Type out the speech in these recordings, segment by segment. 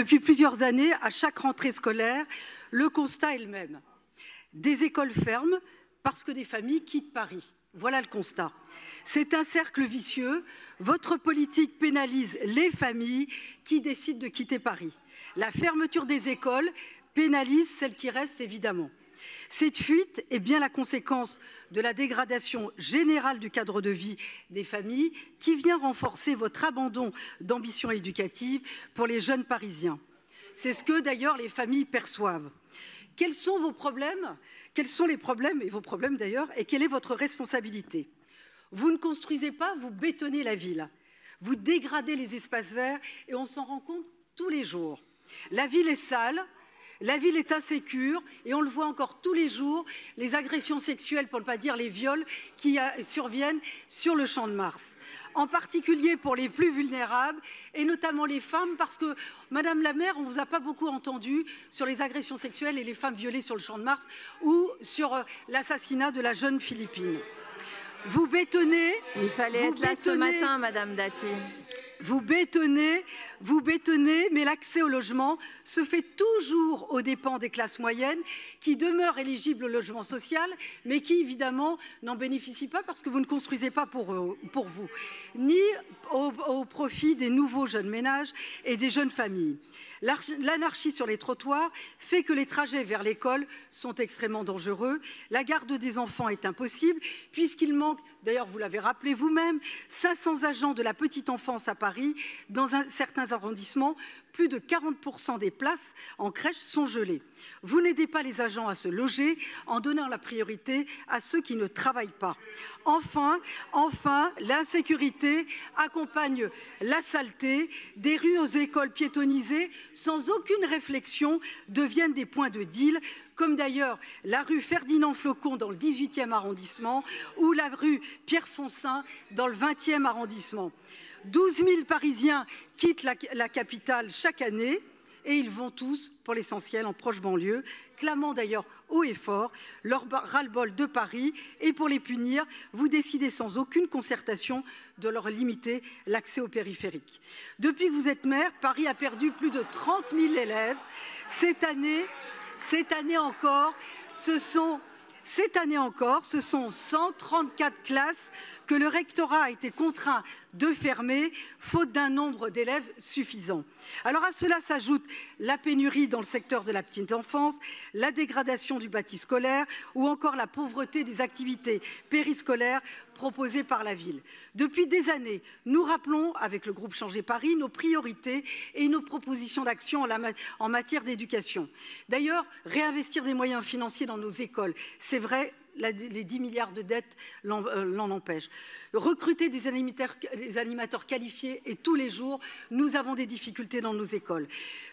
Depuis plusieurs années, à chaque rentrée scolaire, le constat est le même. Des écoles ferment parce que des familles quittent Paris. Voilà le constat. C'est un cercle vicieux. Votre politique pénalise les familles qui décident de quitter Paris. La fermeture des écoles pénalise celles qui restent, évidemment. Cette fuite est bien la conséquence de la dégradation générale du cadre de vie des familles qui vient renforcer votre abandon d'ambition éducative pour les jeunes parisiens. C'est ce que d'ailleurs les familles perçoivent. Quels sont vos problèmes? Quels sont les problèmes, et vos problèmes d'ailleurs, et quelle est votre responsabilité? Vous ne construisez pas, vous bétonnez la ville. Vous dégradez les espaces verts et on s'en rend compte tous les jours. La ville est sale. La ville est insécure et on le voit encore tous les jours, les agressions sexuelles, pour ne pas dire les viols, qui surviennent sur le Champ de Mars. En particulier pour les plus vulnérables et notamment les femmes, parce que, Madame la maire, on ne vous a pas beaucoup entendu sur les agressions sexuelles et les femmes violées sur le Champ de Mars ou sur l'assassinat de la jeune Philippine. Vous bétonnez... Il fallait être là ce matin, Madame Dati. Vous bétonnez, mais l'accès au logement se fait toujours aux dépens des classes moyennes qui demeurent éligibles au logement social, mais qui évidemment n'en bénéficient pas parce que vous ne construisez pas pour vous, ni au profit des nouveaux jeunes ménages et des jeunes familles. L'anarchie sur les trottoirs fait que les trajets vers l'école sont extrêmement dangereux. La garde des enfants est impossible puisqu'il manque, d'ailleurs vous l'avez rappelé vous-même, 500 agents de la petite enfance à Paris. Dans certains arrondissements, plus de 40% des places en crèche sont gelées. Vous n'aidez pas les agents à se loger en donnant la priorité à ceux qui ne travaillent pas. Enfin, l'insécurité accompagne la saleté. Des rues aux écoles piétonnisées, sans aucune réflexion, deviennent des points de deal, comme d'ailleurs la rue Ferdinand-Flocon dans le 18e arrondissement ou la rue Pierre-Foncin dans le 20e arrondissement. 12 000 Parisiens quittent la capitale chaque année et ils vont tous, pour l'essentiel, en proche banlieue, clamant d'ailleurs haut et fort leur ras-le-bol de Paris. Et pour les punir, vous décidez sans aucune concertation de leur limiter l'accès aux périphériques. Depuis que vous êtes maire, Paris a perdu plus de 30 000 élèves. Cette année encore, ce sont 134 classes que le rectorat a été contraint de fermer, faute d'un nombre d'élèves suffisant. Alors à cela s'ajoute la pénurie dans le secteur de la petite enfance, la dégradation du bâti scolaire ou encore la pauvreté des activités périscolaires proposées par la ville. Depuis des années, nous rappelons avec le groupe Changer Paris nos priorités et nos propositions d'action en matière d'éducation. D'ailleurs, réinvestir des moyens financiers dans nos écoles, c'est vrai, les 10 milliards de dettes l'en empêchent. Recruter des animateurs qualifiés et tous les jours, nous avons des difficultés dans nos écoles.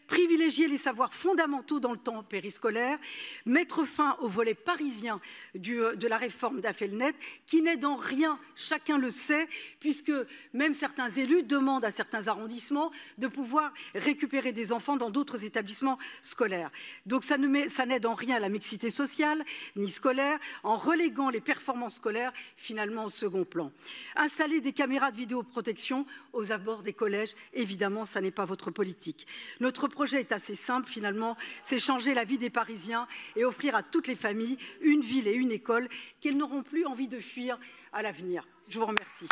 Privilégier les savoirs fondamentaux dans le temps périscolaire, mettre fin au volet parisien de la réforme d'Affelnet, qui n'aide en rien, chacun le sait, puisque même certains élus demandent à certains arrondissements de pouvoir récupérer des enfants dans d'autres établissements scolaires. Donc ça n'aide en rien à la mixité sociale, ni scolaire, en reléguant les performances scolaires finalement au second plan. Installer des caméras de vidéoprotection aux abords des collèges, évidemment, ça n'est pas votre politique. Notre projet est assez simple finalement, c'est changer la vie des Parisiens et offrir à toutes les familles une ville et une école qu'elles n'auront plus envie de fuir à l'avenir. Je vous remercie.